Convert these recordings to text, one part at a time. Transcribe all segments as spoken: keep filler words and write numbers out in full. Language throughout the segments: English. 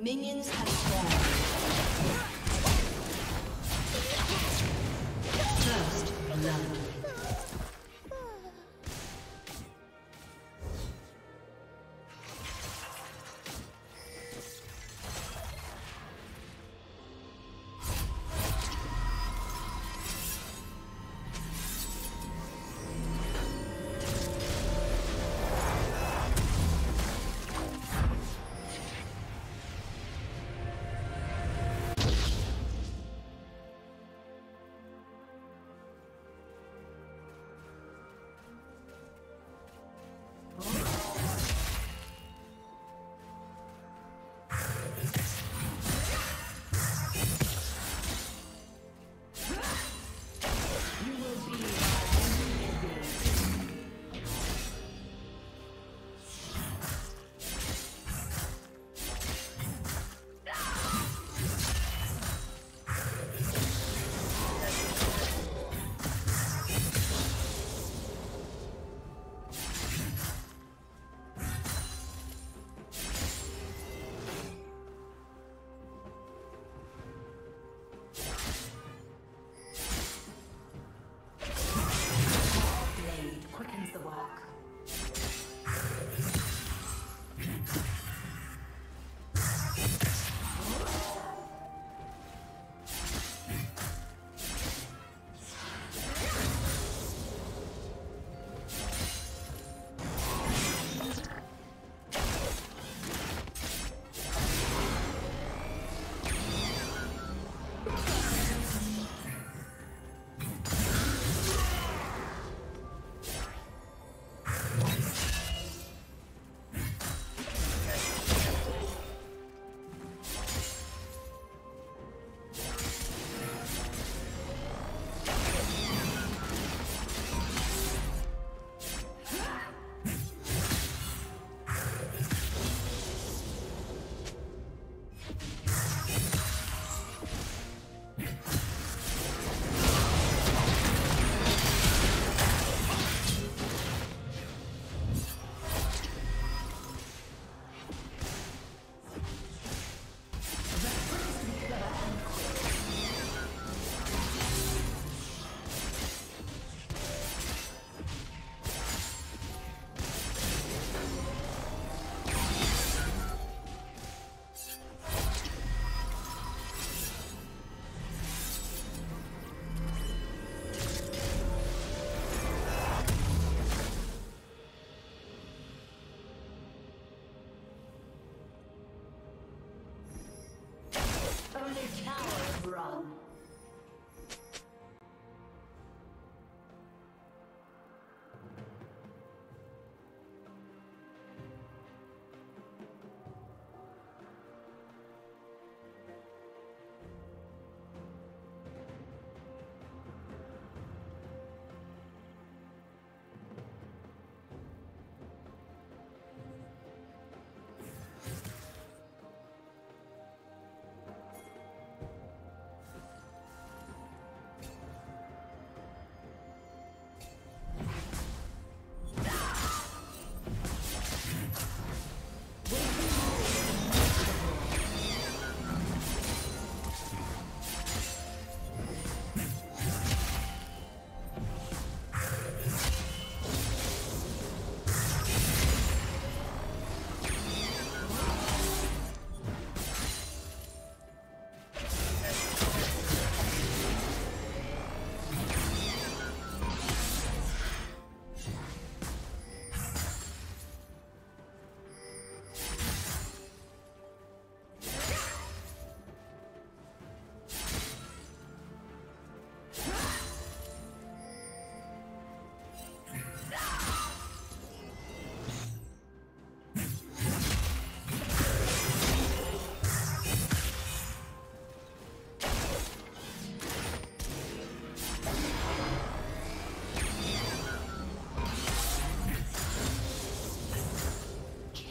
Minions have spawned. First blood.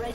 Red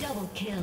Double kill.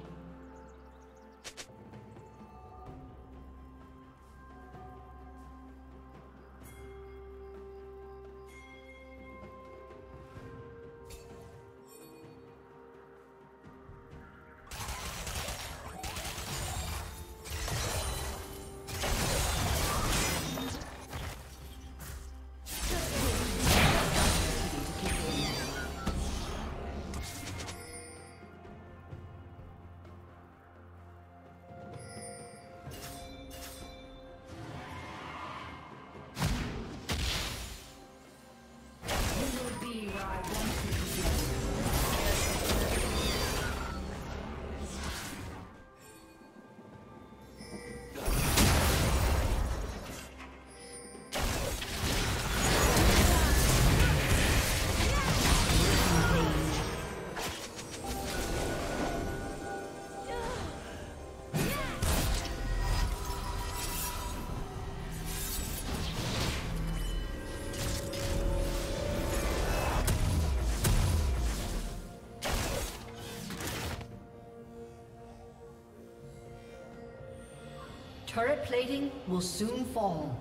Turret plating will soon fall.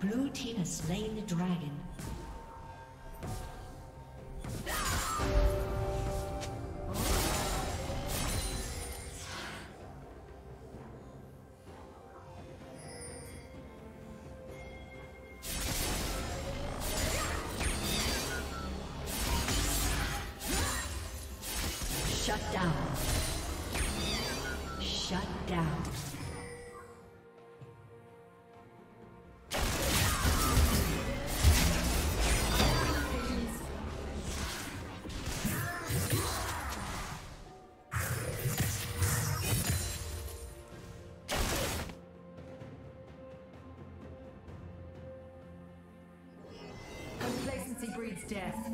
Blue team has slain the dragon. Shut down. Shut down. Complacency breeds death.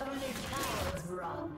Only cowards run.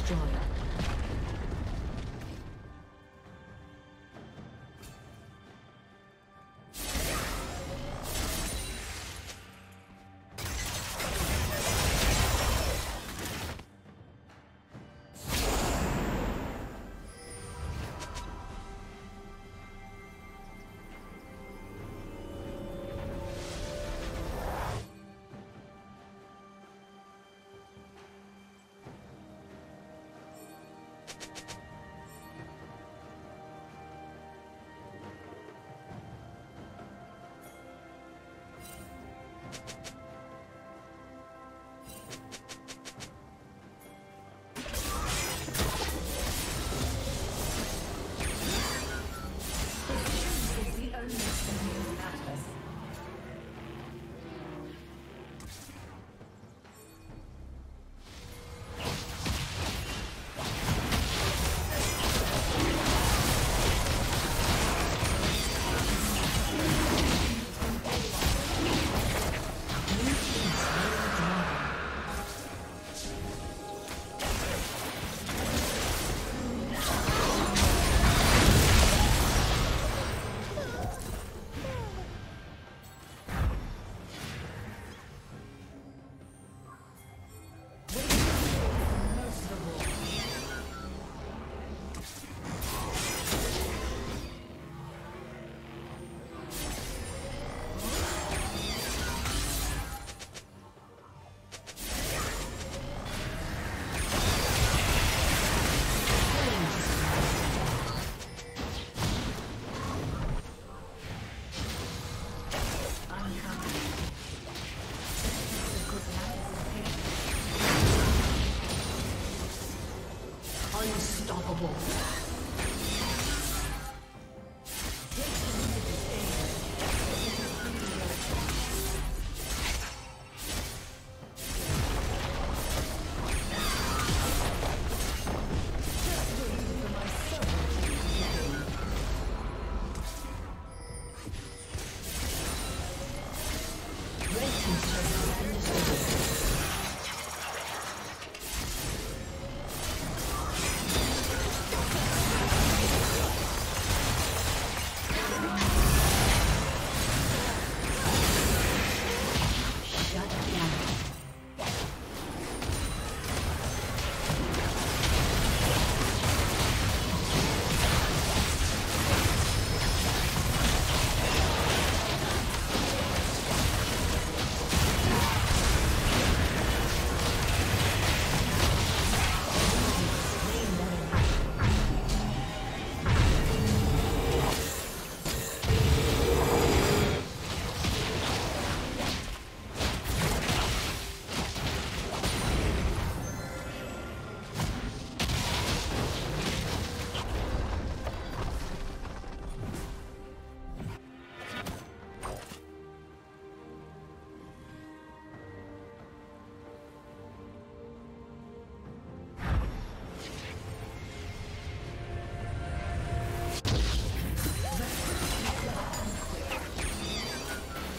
destroyer. Team's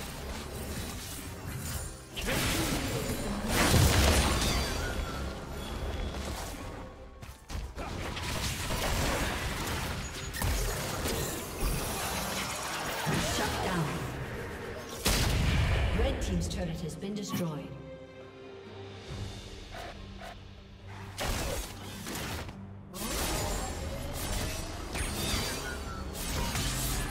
turret has been destroyed. Shut down.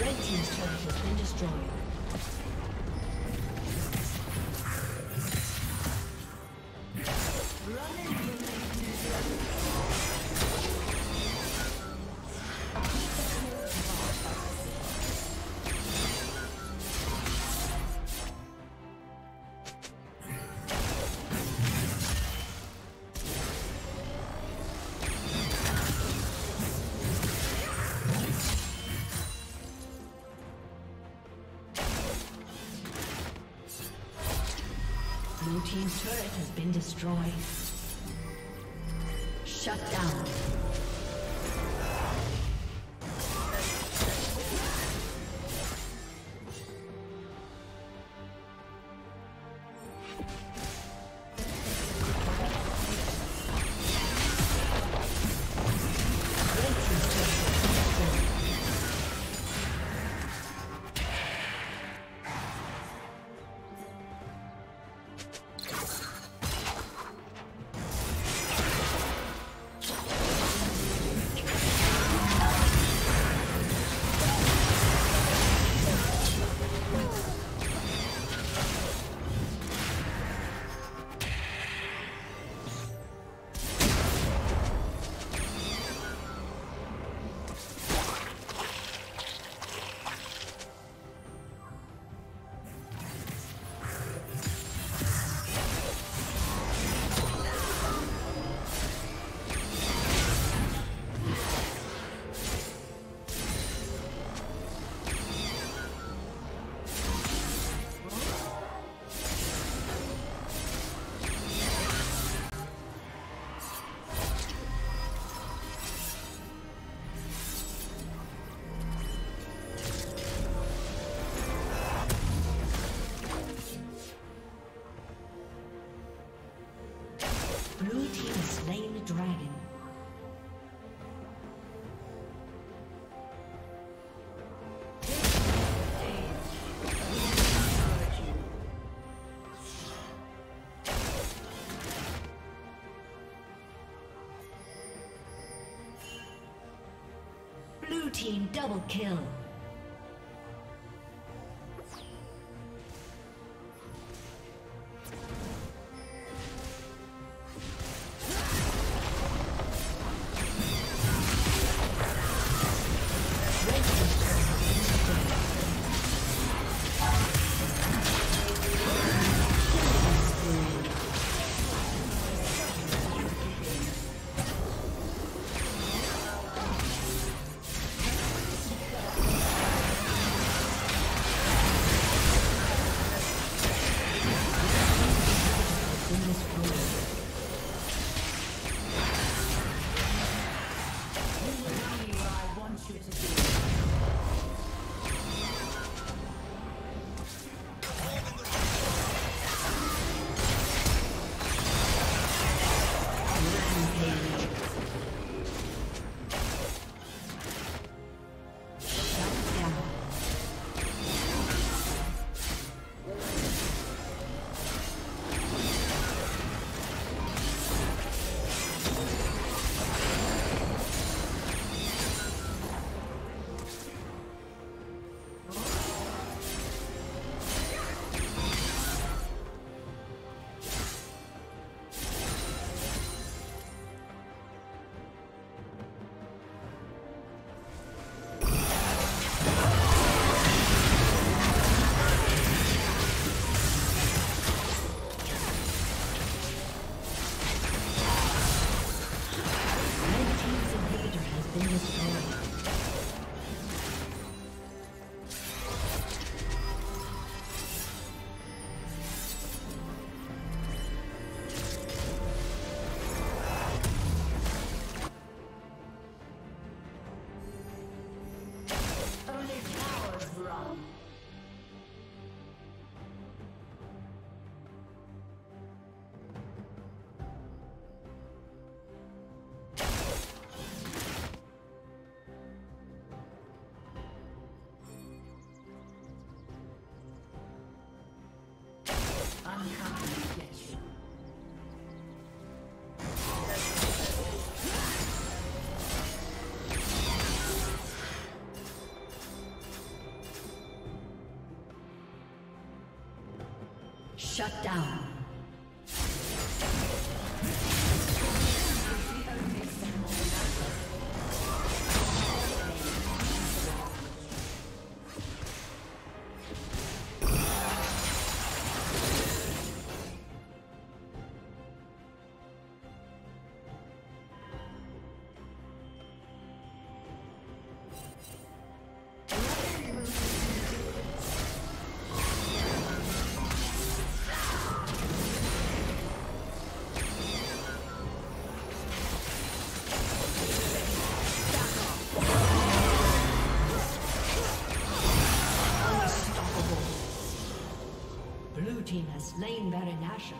Red team's turret has been destroyed. Blue team's turret has been destroyed. Shut down. Blue team has slain the dragon. Blue team double kill. Shut down. Team has slain Baron Nashor.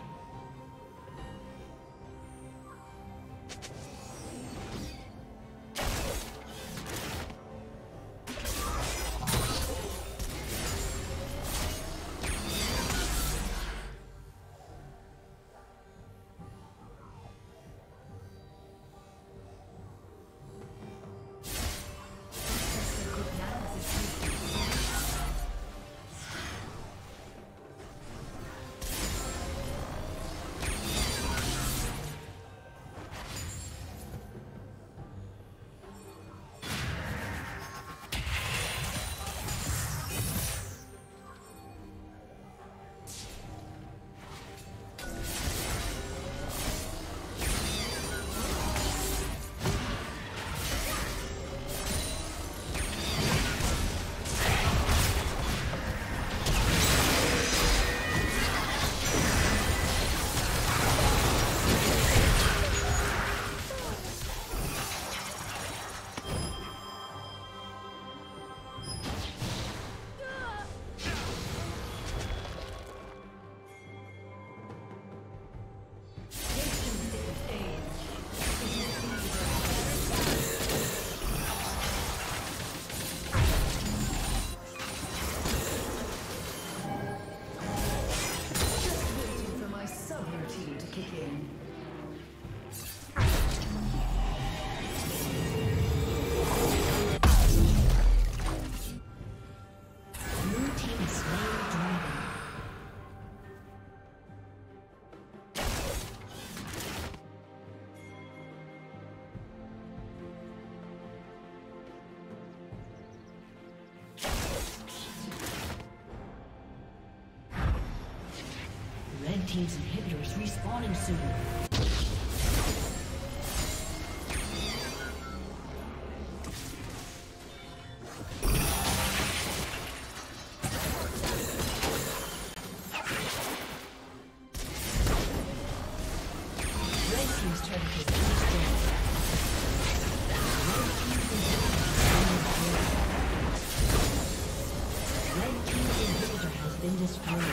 team's inhibitor is respawning soon. This